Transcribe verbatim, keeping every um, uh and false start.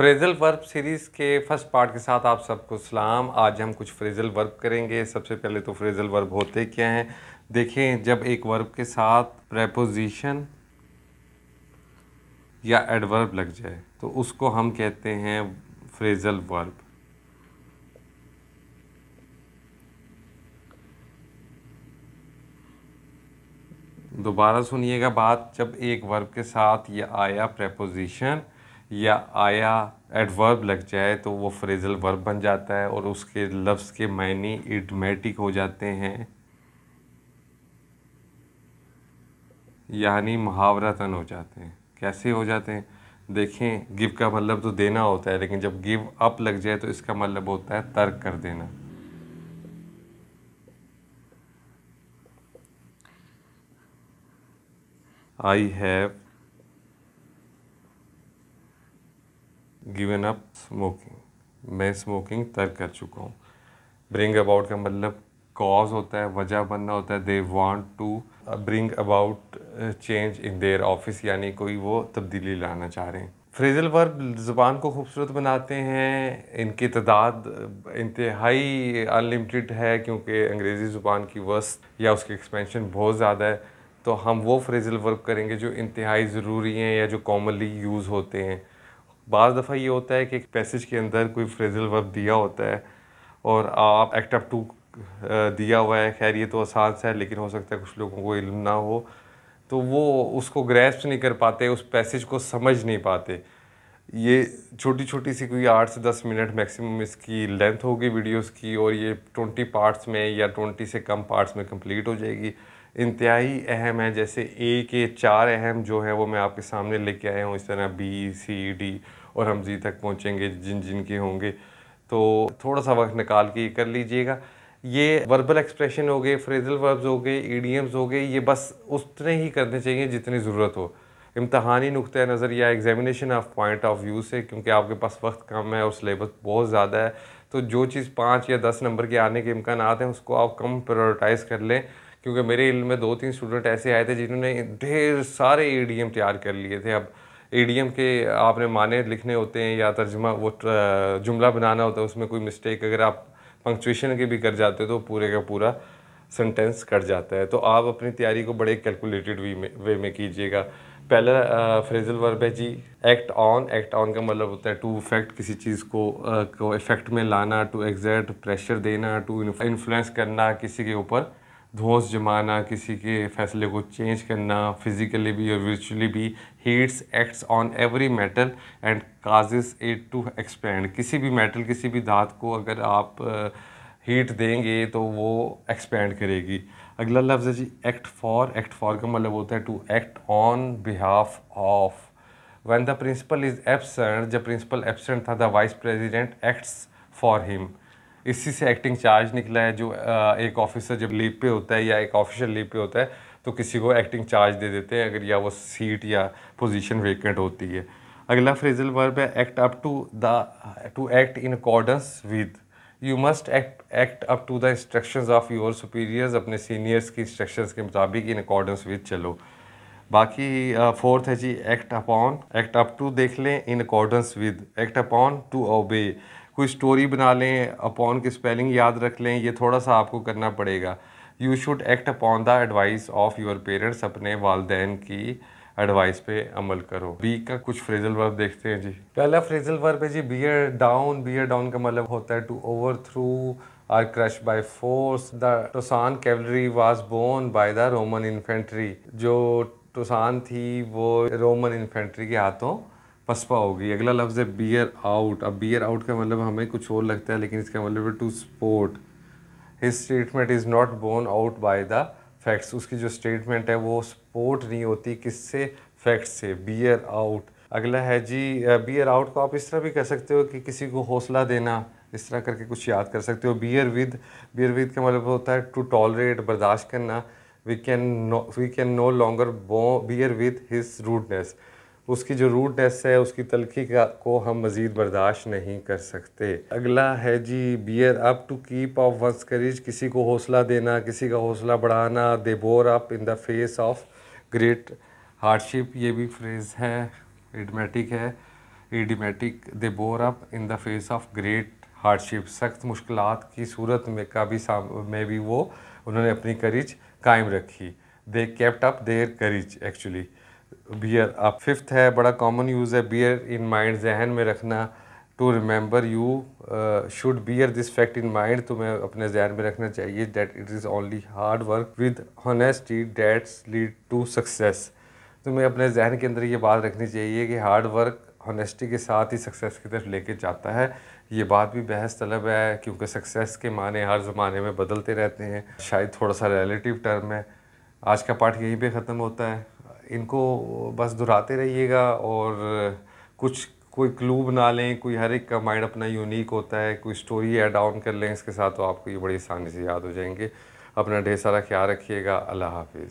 Phrasal verb series के first part के साथ आप सबको सलाम। आज हम कुछ फ्रेजल वर्ब करेंगे। सबसे पहले तो फ्रेजल वर्ब होते क्या हैं देखें। जब एक वर्ब के साथ प्रेपोजिशन या एडवर्ब लग जाए तो उसको हम कहते हैं फ्रेजल वर्ब। दोबारा सुनिएगा बात, जब एक वर्ब के साथ या आया प्रेपोजिशन या आया एडवर्ब लग जाए तो वो फ्रेजल वर्ब बन जाता है और उसके लफ्ज़ के मायने इडमेटिक हो जाते हैं, यानी मुहावरातन हो जाते हैं। कैसे हो जाते हैं देखें। गिव का मतलब तो देना होता है, लेकिन जब गिव अप लग जाए तो इसका मतलब होता है तर्क कर देना। I have given up smoking, मैं स्मोकिंग तर्क कर चुका हूँ। ब्रिंग अबाउट का मतलब कॉज होता है, वजह बनना होता है। They want to bring about change in their office, यानी कोई वो तब्दीली लाना चाह रहे हैं। फ्रेजल वर्ब ज़बान को खूबसूरत बनाते हैं। इनकी तादाद इंतहाई अनलिमिटेड है क्योंकि अंग्रेज़ी ज़ुबान की वस्त या उसकी एक्सपेंशन बहुत ज़्यादा है। तो हम वो फ्रेजल वर्ब करेंगे जो इंतहाई ज़रूरी हैं या जो कॉमनली यूज़ होते हैं। बाज़ दफ़ा ये होता है कि एक पैसेज के अंदर कोई फ्रेजल वर्ब दिया होता है और आप एक्ट अप टू दिया हुआ है। खैर ये तो आसान सा है, लेकिन हो सकता है कुछ लोगों को इल्म ना हो तो वो उसको ग्रैस्प नहीं कर पाते, उस पैसेज को समझ नहीं पाते। ये छोटी छोटी सी कोई आठ से दस मिनट मैक्सिमम इसकी लेंथ होगी वीडियोस की, और ये ट्वेंटी पार्ट्स में या ट्वेंटी से कम पार्ट्स में कंप्लीट हो जाएगी। इंतहाई अहम है। जैसे ए के चार अहम जो है वो मैं आपके सामने लेके आया हूँ, इस तरह बी, सी, डी और हम जी तक पहुँचेंगे जिन जिन के होंगे। तो थोड़ा सा वक्त निकाल के कर लीजिएगा। ये वर्बल एक्सप्रेशन हो गए, फ्रेजल वर्ब्स हो गए, ईडियम्स हो गए, ये बस उतने ही करने चाहिए जितनी ज़रूरत हो इम्तहानी नुक्ते नज़र या examination of point of view से, क्योंकि आपके पास वक्त कम है और सिलेबस बहुत ज़्यादा है। तो जो चीज़ पाँच या दस नंबर के आने के इम्कान हैं उसको आप कम प्रायोरिटाइज़ कर लें। क्योंकि मेरे इल्म में दो तीन स्टूडेंट ऐसे आए थे जिन्होंने ढेर सारे ईडीएम तैयार कर लिए थे। अब ईडीएम के आपने माने लिखने होते हैं या तर्जुमा वो जुमला बनाना होता है, उसमें कोई मिस्टेक अगर आप पंक्चुएशन के भी कर जाते हो तो पूरे का पूरा सेंटेंस कट जाता है। तो आप अपनी तैयारी को बड़े कैलकुलेटेड वे में वे में कीजिएगा। पहला फ्रेजल वर्ब है जी एक्ट ऑन। एक्ट ऑन का मतलब होता है टू इफेक्ट, किसी चीज़ को आ, को इफेक्ट में लाना, टू एक्सर्ट प्रेशर देना, टू इन्फ्लुएंस करना, किसी के ऊपर धौंस जमाना, किसी के फैसले को चेंज करना, फिज़िकली भी और वर्चुअली भी। Heats acts on every metal and causes it to expand. किसी भी मेटल किसी भी धात को अगर आप हीट देंगे तो वो एक्सपेंड करेगी। अगला लफ्ज़ है जी एक्ट फॉर। एक्ट फॉर का मतलब होता है to act on behalf of. When the principal is absent, जब प्रिंसिपल एब्सेंट था the vice president acts for him. इसी से एक्टिंग चार्ज निकला है। जो एक ऑफिसर जब लीव पे होता है या एक ऑफिशियल लीव पे होता है तो किसी को एक्टिंग चार्ज दे देते हैं अगर या वो सीट या पोजीशन वेकेंट होती है। अगला फ्रेजल वर्ब है act up to the to act in accordance with. You must act act up to the instructions of your superiors, अपने सीनियर्स की इंस्ट्रक्शंस के मुताबिक इन अकॉर्डेंस विद चलो। बाकी फोर्थ है जी act upon. Act up to देख लें, in accordance with, act upon to obey. कोई स्टोरी बना लें, अपॉन की स्पेलिंग याद रख लें, ये थोड़ा सा आपको करना पड़ेगा। You should act upon the advice of your parents, अपने वालदैन की एडवाइस पे अमल करो। बी का कुछ फ्रेजल वर्ब देखते हैं जी। पहला फ्रेजल वर्ब है जी बियर डाउन। बियर डाउन का मतलब होता है to overthrow or crush by force. The टोसान cavalry was borne by the Roman infantry. जो टोसान थी वो रोमन इन्फेंट्री के हाथों पसपा होगी। अगला लफ्ज़ है बियर आउट। अब बियर आउट का मतलब हमें कुछ और लगता है, लेकिन इसका मतलब to support. His statement is not borne out by the facts. उसकी जो स्टेटमेंट है वो सपोर्ट नहीं होती किससे, फैक्ट्स से। Bear out. अगला है जी बियर आउट को आप इस तरह भी कर सकते हो कि किसी को हौसला देना, इस तरह करके कुछ याद कर सकते हो। Bear with. बियर विद का मतलब होता है टू टॉलरेट, बर्दाश्त करना। We can we can no longer bear with his rudeness. उसकी जो रूडनेस है, उसकी तलखी का को हम मज़ीद बर्दाश्त नहीं कर सकते। अगला है जी bear up to keep of one's courage. किसी को हौसला देना, किसी का हौसला बढ़ाना। They bore up in the face of great hardship. ये भी फ्रेज़ है, एडमेटिक है। Idiomatic, they bore up in the face of great hardship, सख्त मुश्किलात की सूरत में का भी में भी वो उन्होंने अपनी करीज कायम रखी, they kept up their courage actually. Bear up fifth है, बड़ा कॉमन यूज़ है, बियर इन माइंड, जहन में रखना, to remember you should bear this fact in mind, तुम्हें अपने जहन में रखना चाहिए that it is only hard work with honesty that's lead to success. तुम्हें अपने जहन के अंदर ये बात रखनी चाहिए कि हार्ड वर्क हॉनेस्टी के साथ ही सक्सेस की तरफ लेके जाता है। ये बात भी बहस तलब है क्योंकि सक्सेस के माने हर ज़माने में बदलते रहते हैं, शायद थोड़ा सा रिलेटिव टर्म है। आज का पाठ यहीं पे ख़त्म होता है, इनको बस दोहराते रहिएगा और कुछ कोई क्लू बना लें, कोई हर एक का माइंड अपना यूनिक होता है, कोई स्टोरी ऐड ऑन कर लें इसके साथ तो आपको ये बड़ी आसानी से याद हो जाएंगे। अपना ढेर सारा ख्याल रखिएगा, अल्लाह हाफिज़।